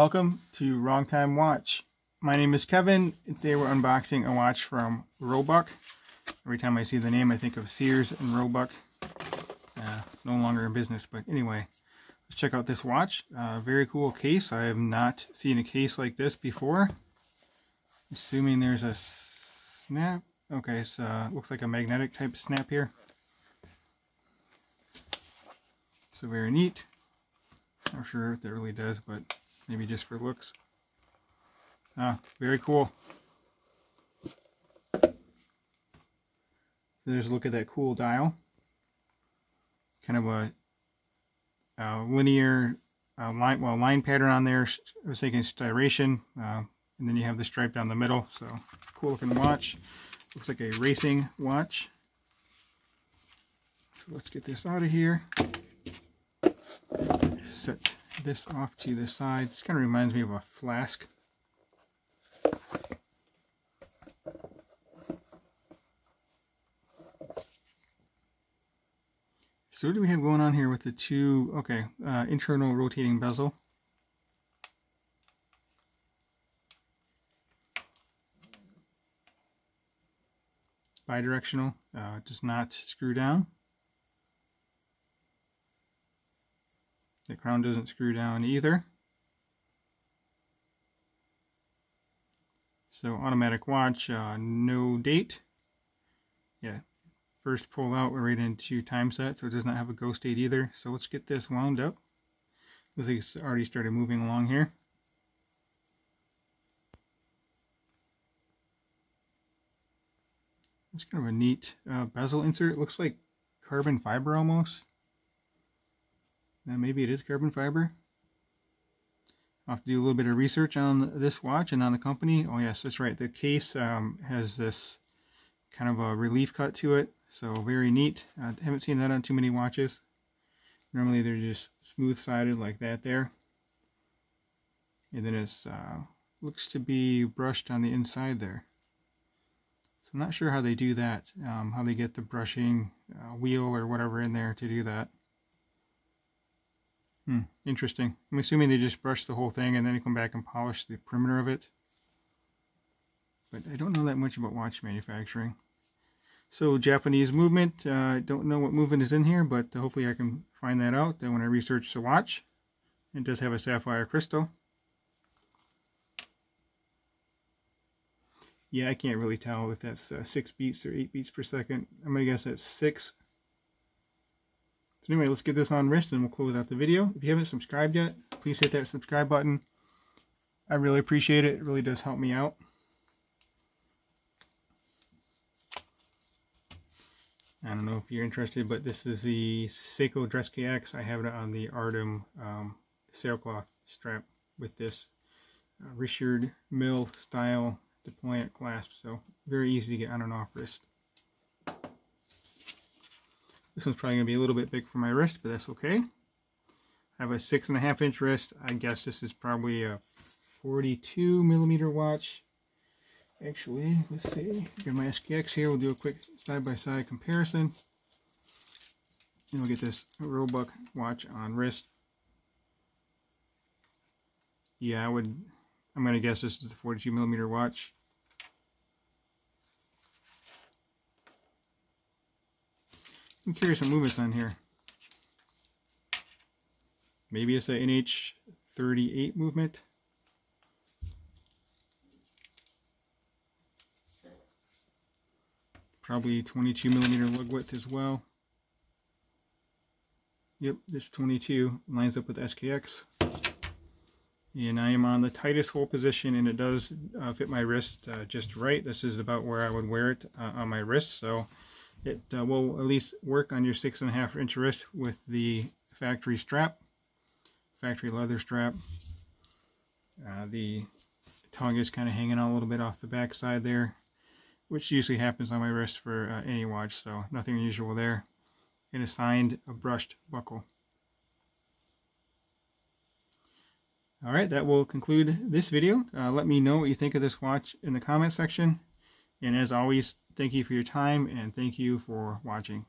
Welcome to Wrong Time Watch. My name is Kevin, and today we're unboxing a watch from Roebuck. Every time I see the name I think of Sears and Roebuck. No longer in business, but anyway, let's check out this watch. Very cool case. I have not seen a case like this before. Assuming there's a snap. Okay, it looks like a magnetic type snap here. So very neat. Not sure if that really does, but maybe just for looks. Very cool. There's a look at that cool dial. Kind of a linear line, well, line pattern on there. I was thinking striation, and then you have the stripe down the middle. So cool looking watch. Looks like a racing watch. So let's get this out of here. Set this off to the side. This kind of reminds me of a flask. So what do we have going on here with the two, internal rotating bezel. Bidirectional, does not screw down. The crown doesn't screw down either. So automatic watch, no date. Yeah, first pull out, we're right into time set, so it does not have a ghost date either. So let's get this wound up. Looks like it's already started moving along here. It's kind of a neat bezel insert. It looks like carbon fiber almost. Now maybe it is carbon fiber. I'll have to do a little bit of research on this watch and on the company. Oh yes, that's right. The case has this kind of a relief cut to it. So very neat. I haven't seen that on too many watches. Normally they're just smooth sided like that there. And then it looks to be brushed on the inside there. So I'm not sure how they do that. How they get the brushing wheel or whatever in there to do that. Interesting. I'm assuming they just brush the whole thing and then come back and polish the perimeter of it. But I don't know that much about watch manufacturing. So Japanese movement. I don't know what movement is in here, but hopefully I can find that out when I research the watch. It does have a sapphire crystal. Yeah, I can't really tell if that's 6 beats or 8 beats per second. I'm going to guess that's 6. So anyway, let's get this on wrist and we'll close out the video. If you haven't subscribed yet, please hit that subscribe button. I really appreciate it. It really does help me out. I don't know if you're interested, but this is the Seiko Dress KX. I have it on the Artem sailcloth strap with this Richard Mill style deployant clasp. So very easy to get on and off wrist. This one's probably going to be a little bit big for my wrist, but that's okay. I have a 6.5-inch wrist. I guess this is probably a 42mm watch. Actually, let's see. I've got my SKX here. We'll do a quick side-by-side comparison. And we'll get this Roebuck watch on wrist. Yeah, I'm going to guess this is a 42mm watch. I'm curious some movements on here. Maybe it's an NH38 movement. Probably 22mm lug width as well. Yep, this 22 lines up with SKX. And I am on the tightest hole position, and it does fit my wrist just right. This is about where I would wear it on my wrist, so it will at least work on your 6.5-inch wrist with the factory strap, factory leather strap. The tongue is kind of hanging out a little bit off the back side there, which usually happens on my wrist for any watch, so nothing unusual there. And assigned a brushed buckle. All right, that will conclude this video. Let me know what you think of this watch in the comment section. And as always, thank you for your time and thank you for watching.